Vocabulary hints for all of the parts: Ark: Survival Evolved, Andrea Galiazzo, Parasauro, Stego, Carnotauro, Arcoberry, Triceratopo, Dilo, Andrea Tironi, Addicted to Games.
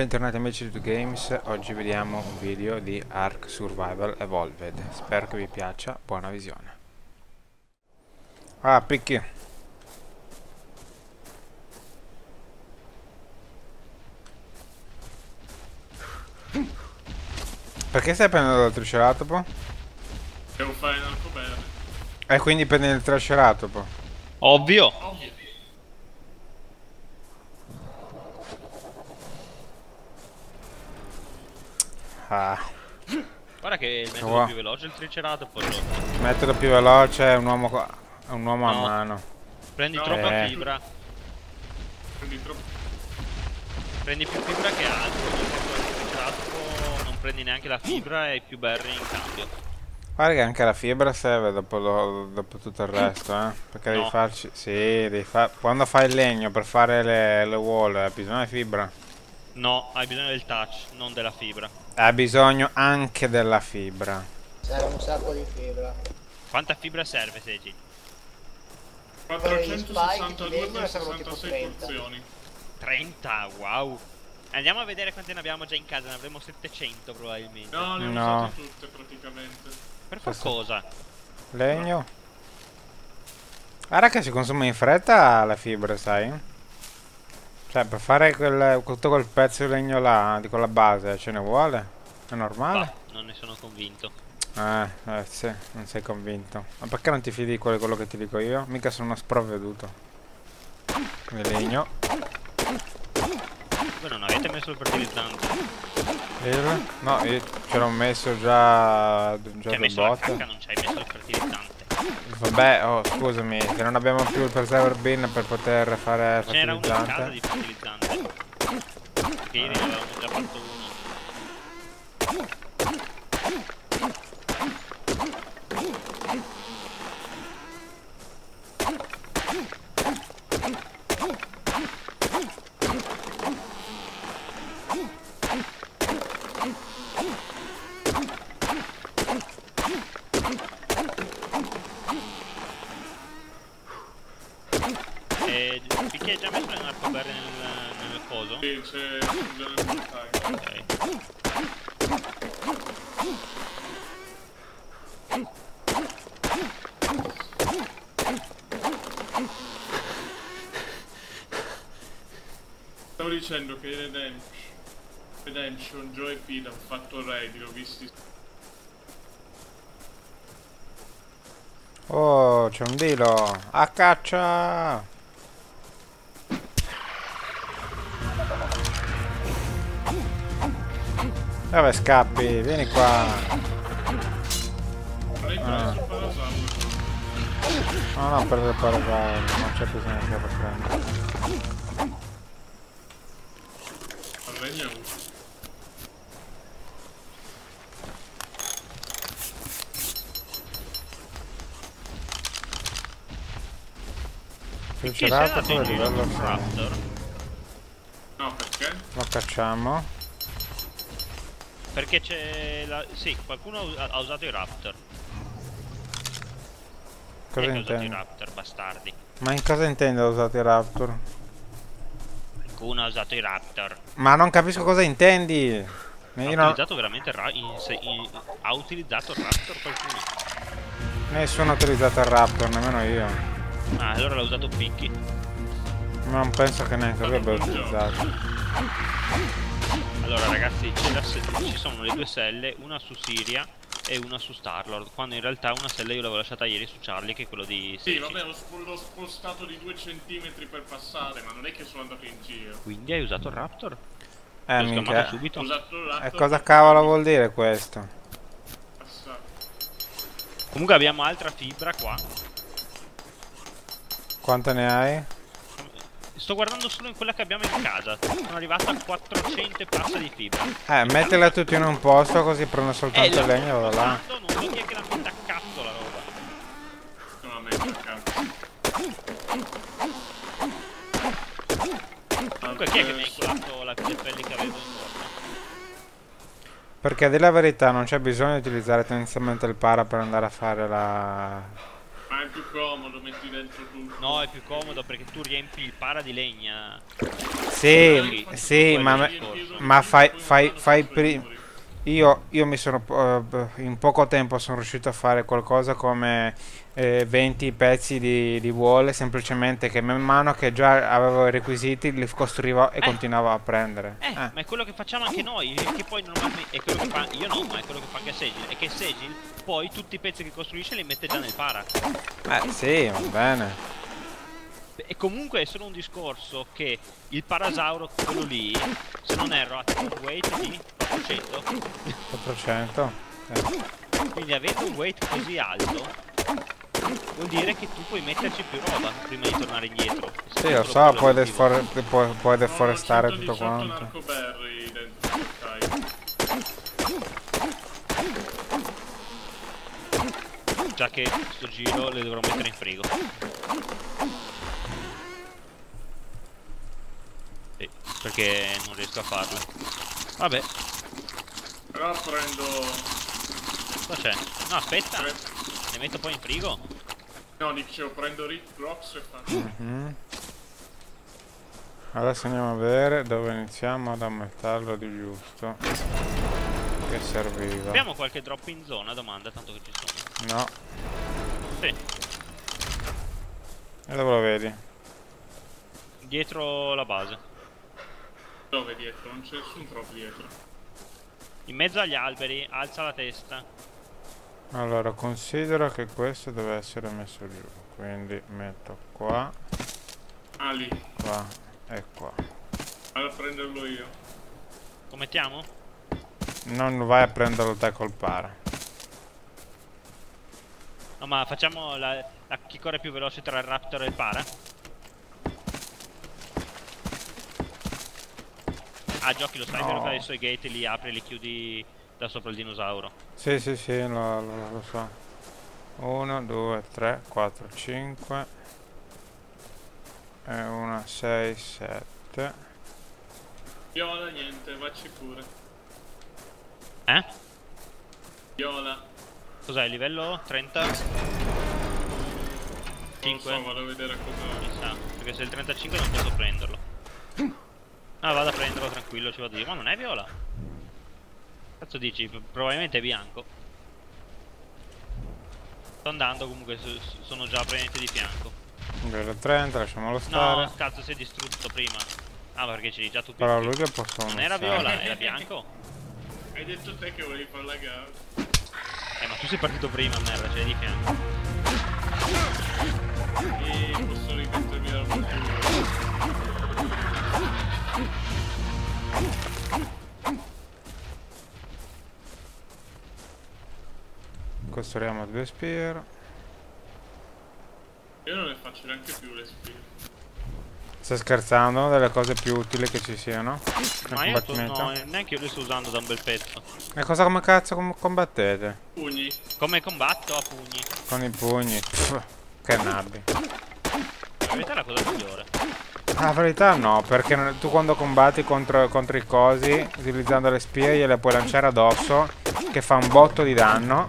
Bentornati amici di Addicted to Games, oggi vediamo un video di Ark Survival Evolved, spero che vi piaccia, buona visione. Ah, picchi! Perché stai prendendo dal triceratopo? Devo fare un alcoberne. E quindi prendi il triceratopo? Ovvio! Ovvio. Ah. Guarda che il metodo più veloce è il triceratopo. Il metodo più veloce è un uomo a mano. Prendi troppa fibra. Prendi più fibra che altro. Il triceratopo non prendi neanche la fibra e hai più berry in cambio. Guarda che anche la fibra serve dopo tutto il resto, eh. Perché devi farci. Sì, devi fare. Quando fai il legno per fare le wall hai bisogno di fibra. No, hai bisogno del touch, non della fibra. Ha bisogno anche della fibra. Serve un sacco di fibra. Quanta fibra serve, Seiji? 462,66 porzioni. 30, wow. Andiamo a vedere quante ne abbiamo già in casa, ne avremo 700 probabilmente. No, le ho usate tutte praticamente. Per qualcosa. Legno. No. Guarda che si consuma in fretta la fibra, sai? Cioè, per fare tutto quel pezzo di legno là, di quella base, ce ne vuole? È normale? Bah, non ne sono convinto. Sì, non sei convinto. Ma perché non ti fidi di quello che ti dico io? Mica sono uno sprovveduto. Il legno. Voi non avete messo il fertilizzante? No, io ce l'ho messo già del bot. Cacca, non ci hai messo il fertilizzante. Vabbè, oh scusami, che non abbiamo più il preserver bin per poter fare fertilizzante. C'era una casa di fertilizzante. Perché ieri ne avevamo già fatto uno. Perché hai già messo un arcoberry nel coso? Sì, c'è un arcoberry. Stavo dicendo che Redemption, Joe e Pete hanno fatto il raid, li ho visti. Oh, c'è un dilo! A caccia! Vabbè, scappi, vieni qua. No, per il parasauro, non c'è bisogno che lo prendo. Allora, triceratopo è livello raptor. No, perché? Lo cacciamo. Perché c'è la... Sì, qualcuno ha usato i raptor. Cosa intendo? Ha usato i raptor, bastardi. Ma in cosa intendo ha usato i raptor? Qualcuno ha usato i raptor. Ma non capisco cosa intendi. Ha utilizzato il raptor qualcuno? Nessuno ha utilizzato il raptor, nemmeno io. Ah, allora l'ha usato Picchi. Ma non penso che neanche lui abbia utilizzato. Allora ragazzi, ci sono le due selle, una su Siria e una su Starlord, quando in realtà una sella io l'avevo lasciata ieri su Charlie, che è quello di... Sì, vabbè, l'ho spostato di 2 centimetri per passare, ma non è che sono andato in giro. Quindi hai usato il raptor? L'ho chiamato subito. Ho usato il raptor. E cosa cavolo vuol dire questo? Passato. Comunque abbiamo altra fibra qua. Quanta ne hai? Sto guardando solo in quella che abbiamo in casa. Sono arrivata a 400 e passa di fibra. Mettela tutti in un posto così prendo soltanto il legno e vado là. Non so chi è che l'ha metta a cazzo la roba. Non l'ha messa a cazzo. Comunque chi è che mi ha inculato la pelle che avevo intorno? Perché a dire la verità non c'è bisogno di utilizzare tendenzialmente il para per andare a fare la... più comodo, metti dentro tutto. No, è più comodo perché tu riempi il para di legna. Sì, sì, ma fai prima. Io mi sono in poco tempo sono riuscito a fare qualcosa come 20 pezzi di wall, semplicemente che man mano che già avevo i requisiti li costruivo e continuavo a prendere. Ma è quello che facciamo anche noi, che poi normalmente è quello che fa, io no, ma è quello che fa anche Segil, è che Segil poi tutti i pezzi che costruisce li mette già nel para. Sì, va bene. E comunque è solo un discorso che il parasauro, quello lì, se non erro, ha un weight di 400. 400? Quindi avendo un weight così alto vuol dire che tu puoi metterci più roba prima di tornare indietro. Sì, lo so, puoi deforestare tutto quanto. Già che sto giro le dovrò mettere in frigo. Sì, perché non riesco a farle. Vabbè. Però prendo... Cosa c'è? No, aspetta. Le metto poi in frigo? No, dicevo, prendo Rift Blocks e faccio. Adesso andiamo a vedere dove iniziamo ad aumentarlo di giusto. Che serviva. Abbiamo qualche drop in zona, domanda, tanto che ci sono. No. Sì. E dove lo vedi? Dietro la base. Dove dietro? Non c'è nessun drop dietro. In mezzo agli alberi, alza la testa. Allora, considera che questo deve essere messo giù, quindi metto qua, lì, qua e qua. Vado a prenderlo io. Lo mettiamo? Non vai a prenderlo te col para. No, ma facciamo la chi corre più veloce tra il raptor e il para? Giochi lo sniper, no. Che adesso i gate li apri e li chiudi da sopra il dinosauro. Sì, lo so. 1, 2, 3, 4, 5 e 1, 6, 7. Viola, niente, vacci pure. Viola. Cos'è, livello 30? 5. Non so, vado a vedere cosa... Mi sa, perché se il 35 non posso prenderlo. No, vado a prenderlo, tranquillo, ci vado io. Ma non è viola? Cazzo dici? Probabilmente è bianco. Sto andando, comunque sono già praticamente di fianco. Livello 30, lasciamolo stare. No, cazzo, si è distrutto prima. Perché c'eri già tu prima. Però lui che posso... Non era viola, era bianco. Hai detto te che volevi far la gara. Ma tu sei partito prima, merda, c'eri di fianco. E posso rimettermi la partita. Costruiamo 2 spear. Io non le faccio neanche più le spear. Stai scherzando? Delle cose più utili che ci siano? Ma io no, neanche io le sto usando da un bel pezzo. E cosa come cazzo combattete? Pugni. Come combatto? A pugni. Con i pugni. Pff, che nabbi. La verità è la cosa migliore. La verità no, perché tu quando combatti contro i cosi, utilizzando le spear, gliele puoi lanciare addosso, che fa un botto di danno.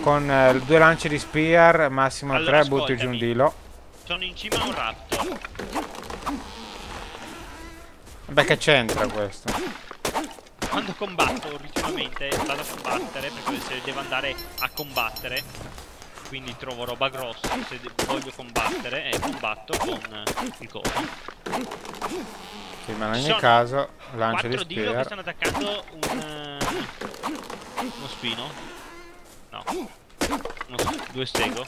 Con 2 lanci di spear, massimo 3, allora, butti giù un dilo. Sono in cima a un raptor. Beh, che c'entra questo? Quando combatto, ultimamente vado a combattere, perché se devo andare a combattere, quindi trovo roba grossa, se voglio combattere, e combatto con il coso. Sì, ma in ogni caso, lancio di spear. 4 dilo che stanno attaccando uno spino. No, non so, 2 stego.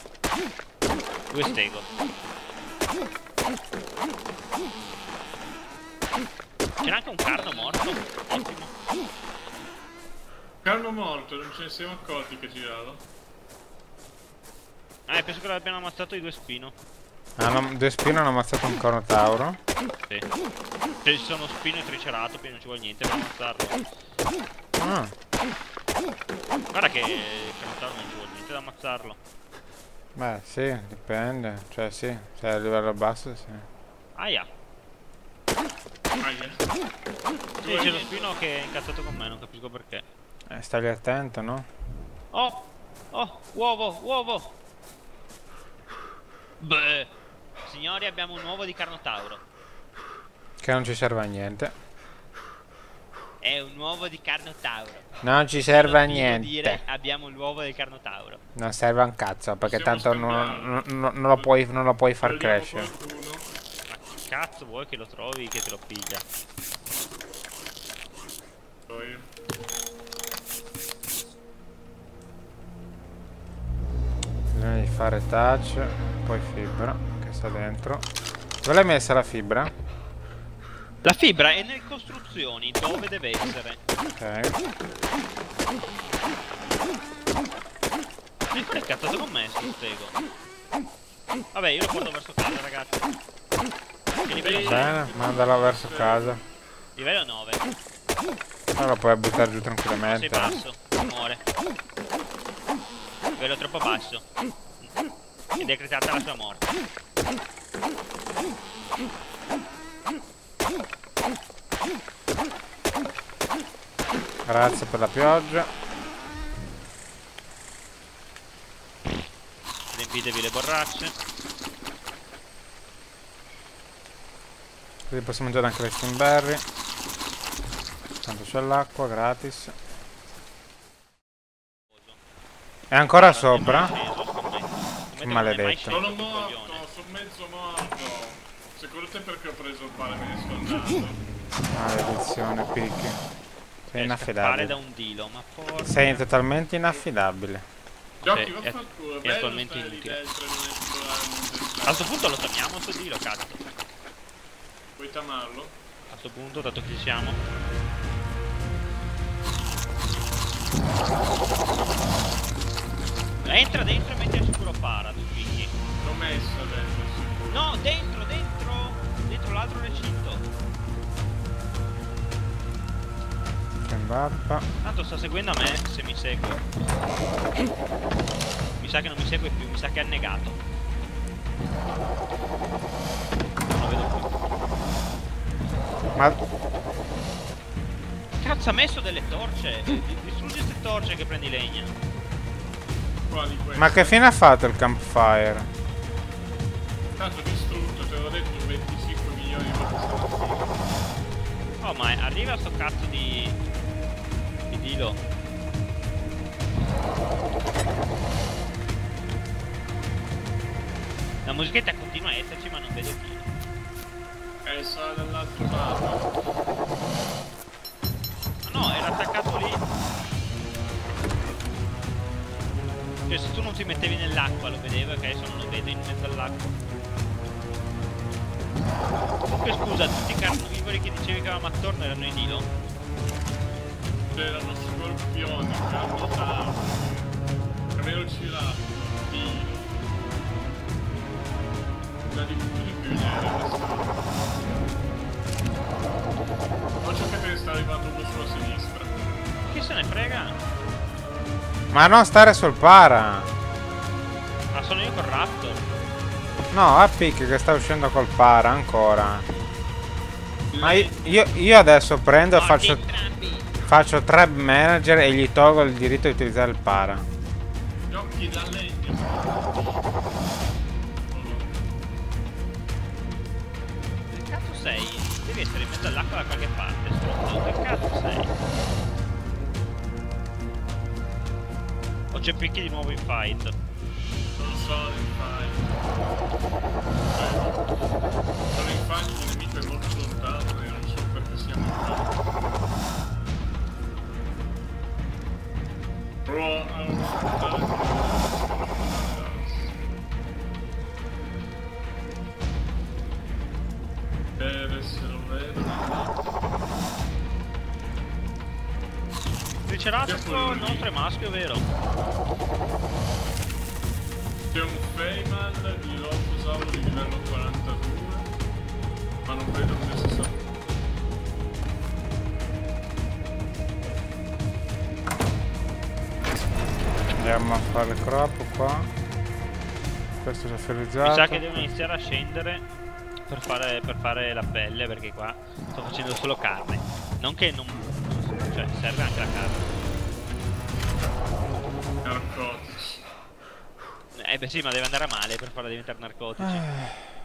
C'era anche un carno morto, ottimo. Carno morto, non ce ne siamo accorti che girava. Penso che l'abbiano ammazzato i 2 spino. Due spino hanno ammazzato un cornotauro. Sì. Se ci sono spino e triceratopi non ci vuole niente per ammazzarlo. Guarda che non ci vuole niente da ammazzarlo. Beh, sì, dipende. Cioè, sì, se è a livello basso, sì. Aia. Sì, c'è lo spino che è incazzato con me, non capisco perché. Stai attento, no? Oh, uovo. Beh. Signori, abbiamo un uovo di Carnotauro. Che non ci serve a niente. È un uovo di Carnotauro. Non ci serve a niente. Dire, abbiamo l'uovo del Carnotauro. Non serve a un cazzo, perché tanto non lo puoi far crescere. Ma che cazzo vuoi che lo trovi che te lo piglia? Bisogna fare touch, poi fibra che sta dentro. Dove l'hai messa la fibra? La fibra è nelle costruzioni, dove deve essere. Ok. Che cazzo sono messo, non spiego. Vabbè, io lo porto verso casa, ragazzi. Bene, mandalo verso casa. Livello 9. Allora puoi buttare giù tranquillamente. Ma sei basso, muore. Livello troppo basso. È decretata la sua morte. Grazie per la pioggia. Riempitevi le borracce. Così possiamo mangiare anche le strawberry. Tanto c'è l'acqua gratis. È ancora sopra? Che maledetto. Sono morto, sono mezzo morto. Secondo te perché ho preso il pane? Mi maledizione, picchi. Sei inaffidabile da un dilo, ma porca... Sei totalmente inaffidabile. Giochi, cioè, è attualmente inutile. A questo punto lo tamiamo sto dilo, cazzo. Puoi tamarlo? A questo punto, dato che siamo. Entra dentro e metti al sicuro para, tu figli. L'ho messo dentro al sicuro. No, dentro, dentro! Dentro l'altro recinto. Mappa. Tanto sta seguendo a me, se mi segue. Mi sa che non mi segue più, mi sa che è annegato. Non lo vedo più. Ma... Cazzo, ha messo delle torce. Distruggi queste torce che prendi legna. Ma che fine ha fatto il campfire? Tanto distrutto, te l'ho detto, 25 milioni di volte. Oh, ma arriva sto cazzo di... Dilo. La musichetta continua a esserci ma non vedo chi. Sarà dall'altro lato. Ma no, era attaccato lì. Cioè se tu non ti mettevi nell'acqua lo vedevo, che adesso non lo vedo in mezzo all'acqua. Comunque scusa, tutti i carnivori che dicevi che avevamo attorno erano i Dilo. Erano scorpioni, carnotauro, velociraptor, dilo. Da di più ne erano stati. Ho cercato che sta arrivando uno sulla sinistra. Chi se ne frega? Ma non stare sul para! Ma sono io col raptor. No, a Pic che sta uscendo col para ancora. Ma io adesso prendo e faccio... Faccio trap manager e gli tolgo il diritto di utilizzare il para. Giochi da legno. Che cazzo sei? Devi essere in mezzo all'acqua da qualche parte, stronzo. Che cazzo sei? O c'è Picchi di nuovo in fight? Non sono in fight. Sono in fight, il nemico è molto lontano e non so perché siamo in fight. Triceratopo non tre maschio, vero? C'è un Feyman di Loposauro di livello 42, ma non vedo che si sa. Andiamo a fare il crop qua. Questo è già ferrizzato. Mi sa che devo iniziare a scendere per fare la pelle, perché qua sto facendo solo carne. Non che non... cioè serve anche la carne. Narcotici. Eh beh sì, ma deve andare a male per farla diventare narcotici.